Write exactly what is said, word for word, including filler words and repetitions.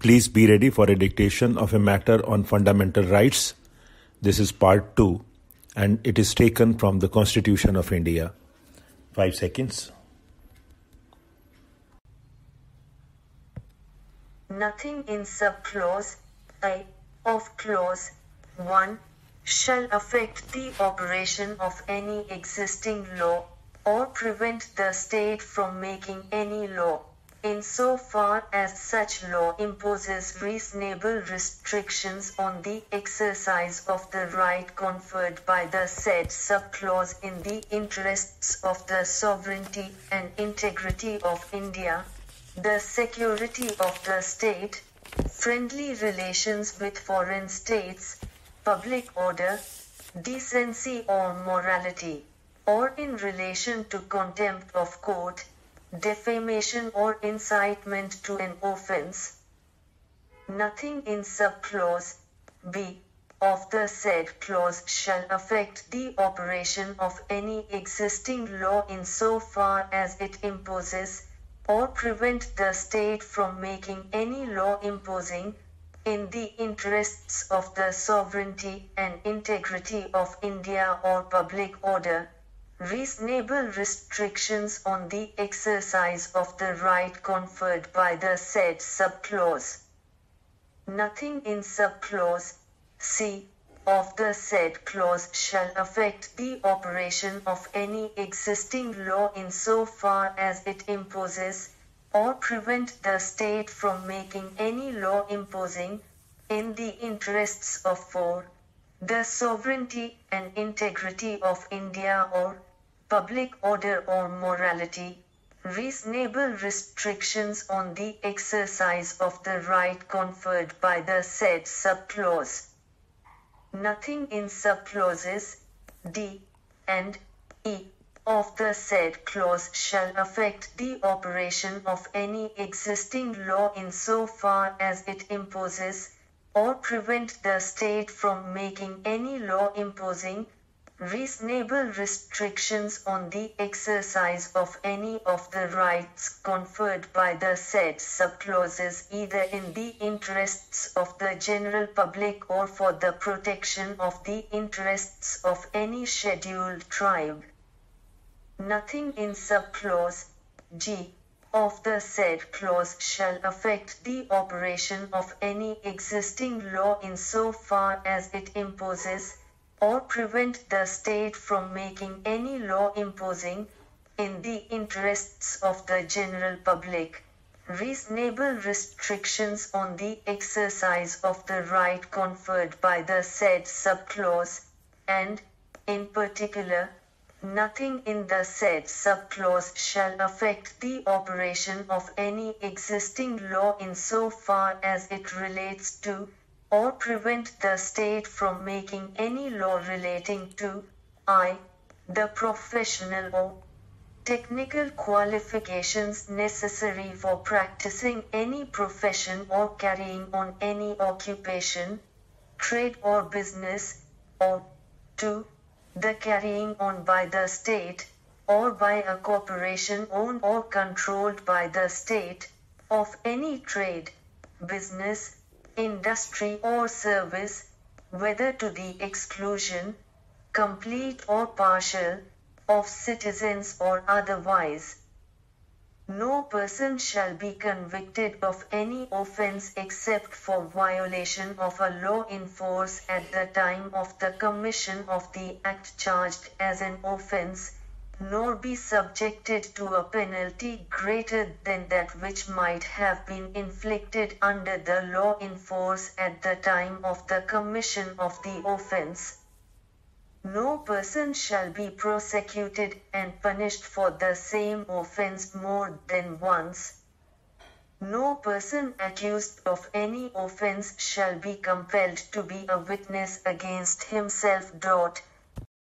Please be ready for a dictation of a matter on fundamental rights. This is part two and it is taken from the Constitution of India. Five seconds. Nothing in subclause I of clause one shall affect the operation of any existing law or prevent the state from making any law, insofar as such law imposes reasonable restrictions on the exercise of the right conferred by the said subclause in the interests of the sovereignty and integrity of India, the security of the state, friendly relations with foreign states, public order, decency or morality, or in relation to contempt of court, defamation or incitement to an offense. Nothing in subclause B of the said clause shall affect the operation of any existing law insofar as it imposes or prevent the state from making any law imposing, in the interests of the sovereignty and integrity of India or public order, reasonable restrictions on the exercise of the right conferred by the said subclause. Nothing in subclause C of the said clause shall affect the operation of any existing law insofar as it imposes or prevent the state from making any law imposing, in the interests of for the sovereignty and integrity of India or public order or morality, reasonable restrictions on the exercise of the right conferred by the said subclause. Nothing in subclauses D and E of the said clause shall affect the operation of any existing law insofar as it imposes or prevent the state from making any law imposing, reasonable restrictions on the exercise of any of the rights conferred by the said subclauses, either in the interests of the general public or for the protection of the interests of any scheduled tribe. Nothing in subclause G of the said clause shall affect the operation of any existing law insofar as it imposes or prevent the state from making any law imposing, in the interests of the general public, reasonable restrictions on the exercise of the right conferred by the said subclause, and, in particular, nothing in the said subclause shall affect the operation of any existing law insofar as it relates to, or prevent the state from making any law relating to, I, the professional or technical qualifications necessary for practicing any profession or carrying on any occupation, trade or business, or two, the carrying on by the state, or by a corporation owned or controlled by the state, of any trade, business, industry or service, whether to the exclusion, complete or partial, of citizens or otherwise. No person shall be convicted of any offense except for violation of a law in force at the time of the commission of the act charged as an offense, nor be subjected to a penalty greater than that which might have been inflicted under the law in force at the time of the commission of the offense. No person shall be prosecuted and punished for the same offense more than once. No person accused of any offense shall be compelled to be a witness against himself.